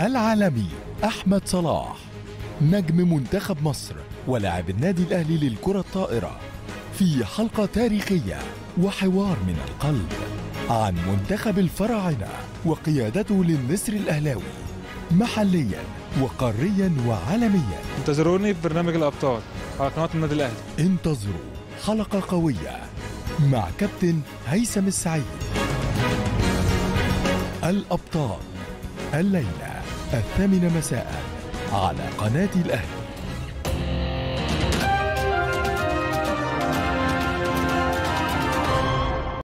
العالمي أحمد صلاح نجم منتخب مصر ولاعب النادي الأهلي للكرة الطائرة في حلقة تاريخية وحوار من القلب عن منتخب الفراعنة وقيادته للنسر الأهلاوي محليا وقاريا وعالميا. انتظروني في برنامج الأبطال على قناة النادي الأهلي. انتظروا حلقة قوية مع كابتن هيثم السعيد. الأبطال الليلة 8 مساء على قناة الأهلي.